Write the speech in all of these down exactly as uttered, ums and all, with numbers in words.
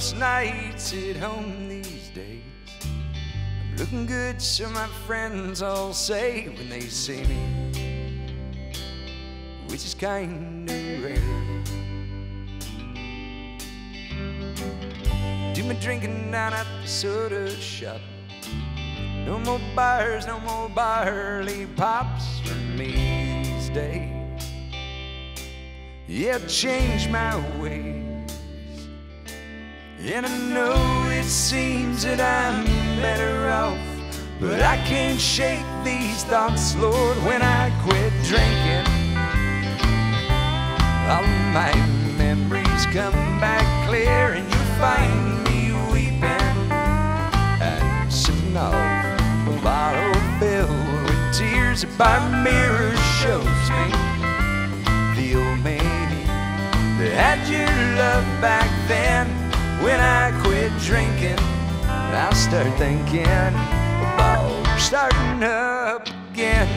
sleepless nights at home these days. I'm looking good, so my friends all say when they see me, which is kind of rare. Do my drinking down at the soda shop. No more bars, no more barley pops for me these days. Yeah, I've changed my ways, and I know it seems that I'm better off, but I can't shake these thoughts, Lord. When I quit drinking, all my memories come back clear, and you find me weeping and sipping off a bottle filled with tears that my mirror shows me. The old man that had your love back then. When I quit drinking, I start thinking about starting up again.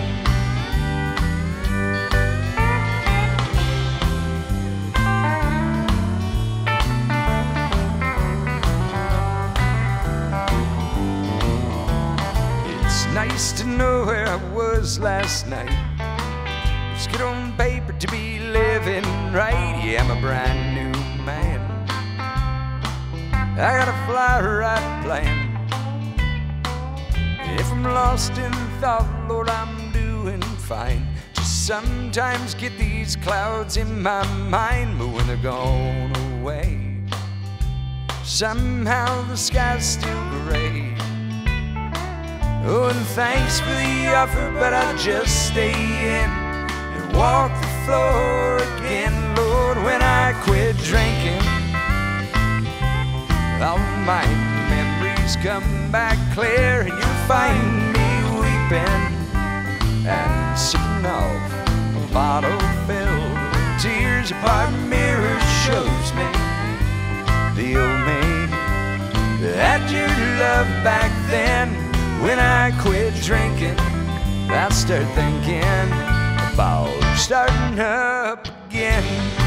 It's nice to know where I was last night. It's good on paper to be living right. Yeah, I'm a brand new man. I got a fly right plan. If I'm lost in thought, Lord, I'm doing fine. Just sometimes get these clouds in my mind, but when they're gone away, somehow the sky's still gray. Oh, and thanks for the offer, but I'll just stay in. Walk the floor again, Lord, when I quit drinking. All my memories come back clear, and you'll find me weeping and sipping off a bottle filled with tears that my mirror shows me. The old man that had your love back then. When I quit drinking, I start thinking about starting up again.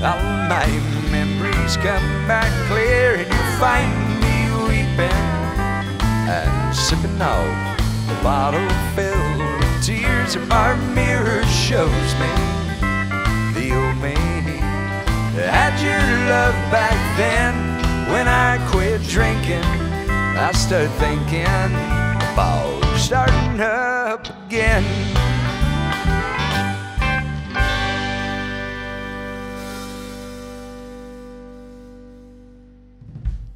All my memories come back clear, and you find me weeping and sipping off a bottle filled with tears that my mirror shows me. The old man had your love back then. When I quit drinking, I start thinking about starting up again.